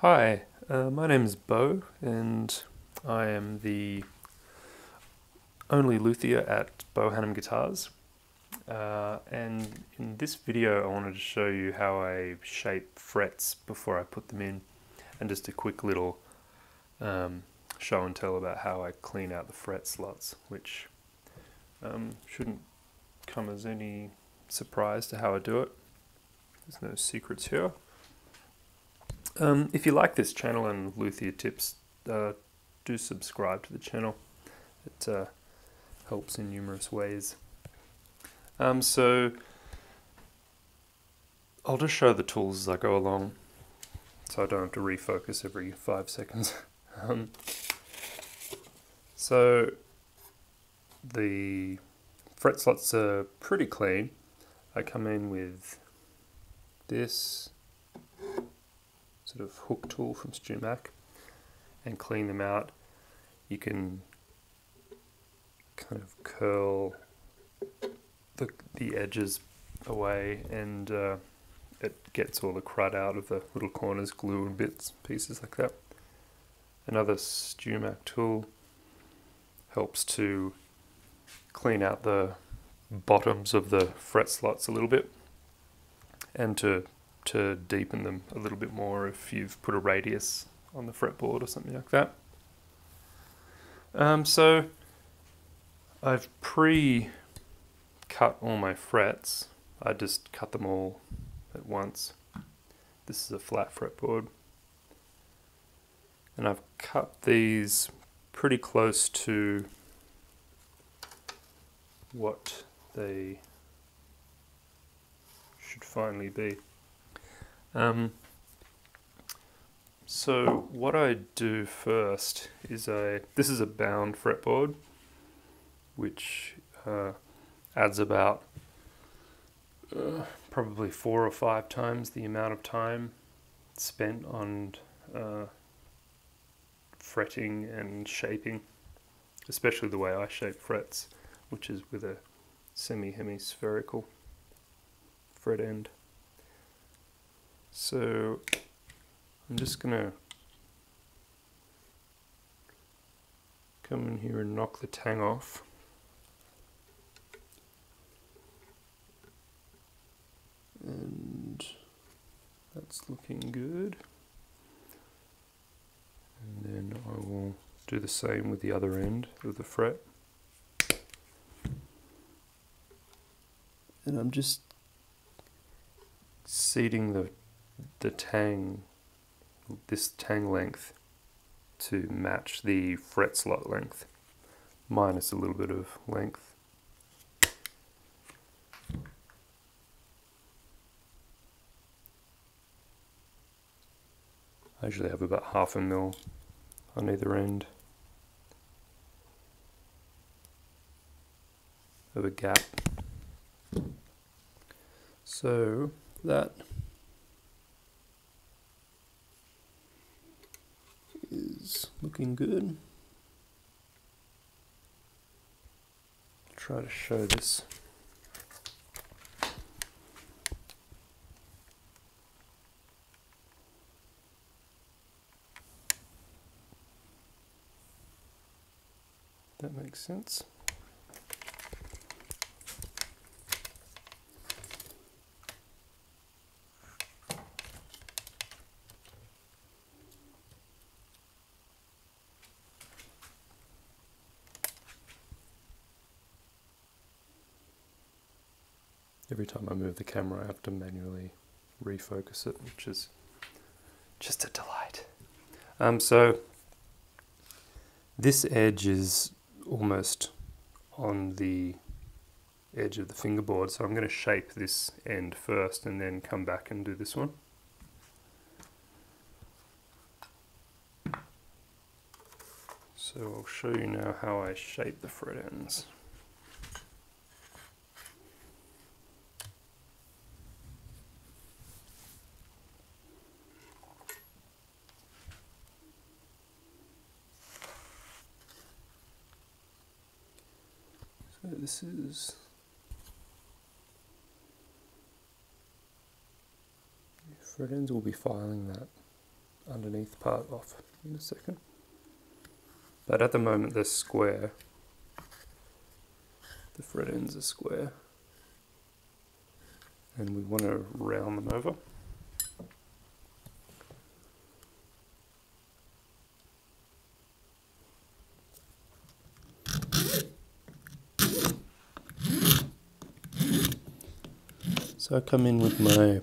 Hi, my name is Beau, and I am the only luthier at Beau Hannam Guitars. And in this video, I wanted to show you how I shape frets before I put them in, and just a quick little show and tell about how I clean out the fret slots, which shouldn't come as any surprise to how I do it. There's no secrets here. If you like this channel and luthier tips, do subscribe to the channel. It helps in numerous ways. So I'll just show the tools as I go along, so I don't have to refocus every 5 seconds. So the fret slots are pretty clean. I come in with this sort of hook tool from Stewmac and clean them out. You can kind of curl the edges away, and it gets all the crud out of the little corners, glue and pieces like that. Another Stewmac tool helps to clean out the bottoms of the fret slots a little bit, and to deepen them a little bit more if you've put a radius on the fretboard or something like that. So I've pre-cut all my frets. I just cut them all at once. This is a flat fretboard, and I've cut these pretty close to what they should finally be. So what I do first is this is a bound fretboard, which adds about probably 4 or 5 times the amount of time spent on fretting and shaping, especially the way I shape frets, which is with a semi-hemispherical fret end. So I'm just going to come in here and knock the tang off. And that's looking good. And then I will do the same with the other end of the fret. And I'm just seating the tang, this tang length, to match the fret slot length, minus a little bit of length. I usually have about 0.5 mil on either end of a gap. So that is looking good. I'll try to show this. That makes sense. Every time I move the camera, I have to manually refocus it, which is just a delight. So this edge is almost on the edge of the fingerboard, so I'm going to shape this end first and then come back and do this one. So I'll show you now how I shape the fret ends. This is fret ends. Will be filing that underneath part off in a second. But at the moment they're square. The fret ends are square. And we want to round them over. So I come in with my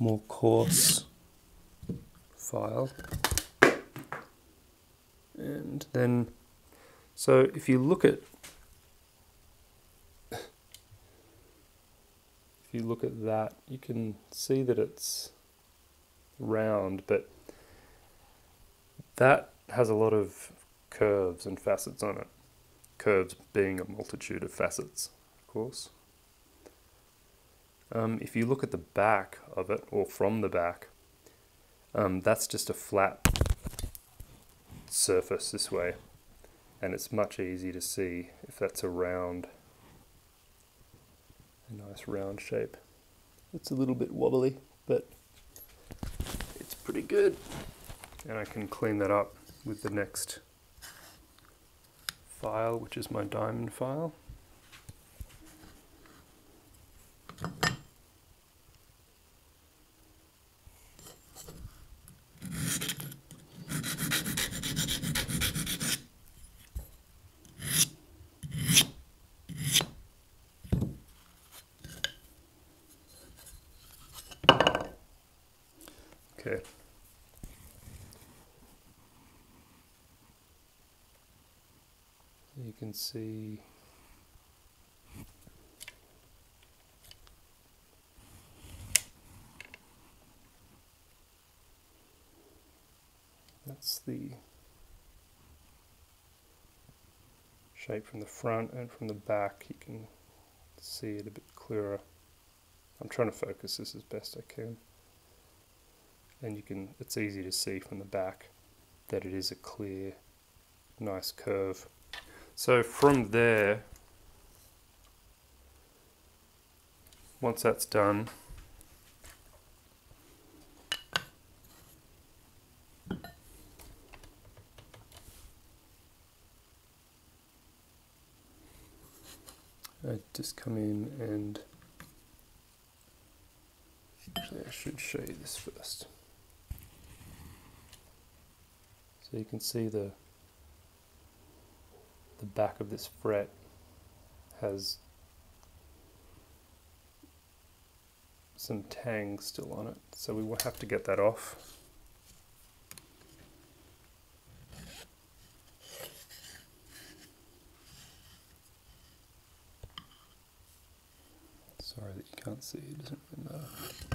more coarse file, and then, so if you look at that, you can see that it's round, but that has a lot of curves and facets on it. Curves being a multitude of facets, of course. If you look at the back of it, or from the back, that's just a flat surface this way, and it's much easier to see if that's a round, a nice round shape. It's a little bit wobbly, but it's pretty good, and I can clean that up with the next file, which is my diamond file. Okay. You can see that's the shape from the front, and from the back you can see it a bit clearer. I'm trying to focus this as best I can. And you can, it's easy to see from the back that it is a clear, nice curve. So from there, once that's done, I just come in and, actually I should show you this first. So you can see the back of this fret has some tang still on it, so we will have to get that off. Sorry that you can't see, it doesn't really matter.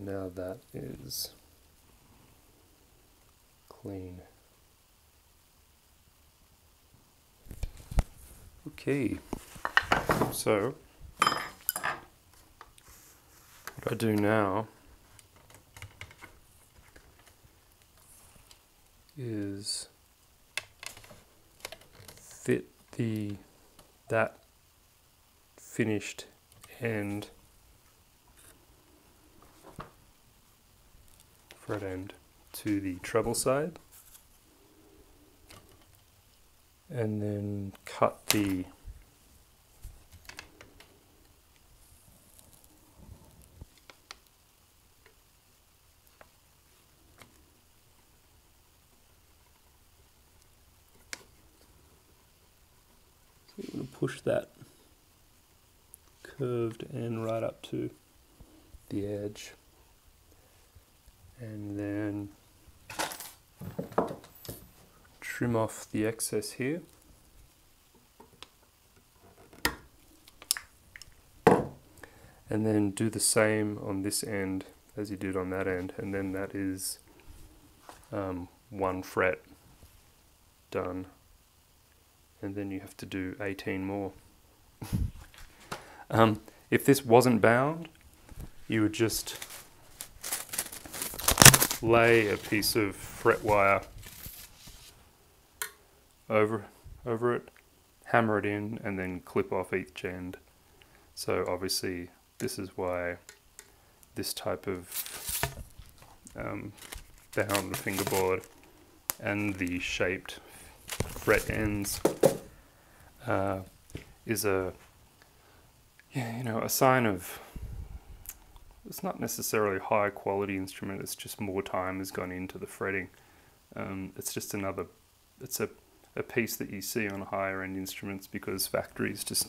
Now that is clean. Okay, so what I do now is fit that finished end, fret end, to the treble side, and then cut the so you want to push that curved end right up to the edge. And then trim off the excess here. And then do the same on this end as you did on that end. And then that is one fret done. And then you have to do 18 more. If this wasn't bound, you would just lay a piece of fret wire over it, hammer it in and then clip off each end. So obviously this is why this type of bound fingerboard and the shaped fret ends is a, you know, a sign of, it's not necessarily high quality instrument, it's just more time has gone into the fretting. It's just another, it's a piece that you see on higher end instruments because factories just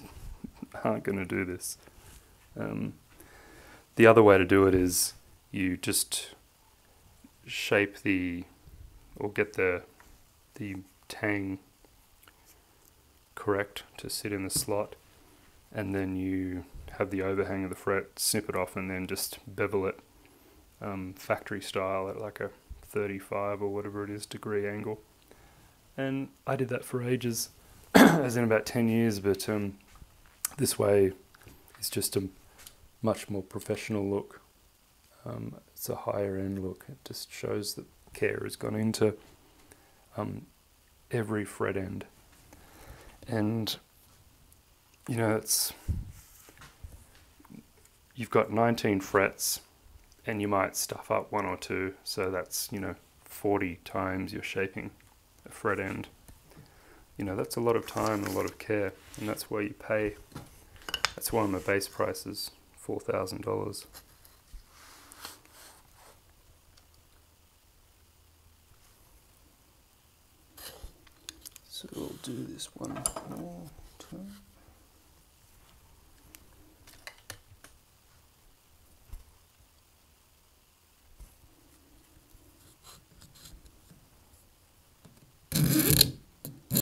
aren't going to do this. The other way to do it is you just shape the, or get the tang correct to sit in the slot, and then you have the overhang of the fret, snip it off, and then just bevel it factory style at like a 35 or whatever it is degree angle. And I did that for ages, as in about 10 years, but this way is just a much more professional look. It's a higher end look. It just shows that care has gone into every fret end. And, you know, it's, you've got 19 frets and you might stuff up one or two, so that's, you know, 40 times you're shaping a fret end. You know, that's a lot of time and a lot of care, and that's why you pay, that's why my base price is $4,000. So we'll do this one more time.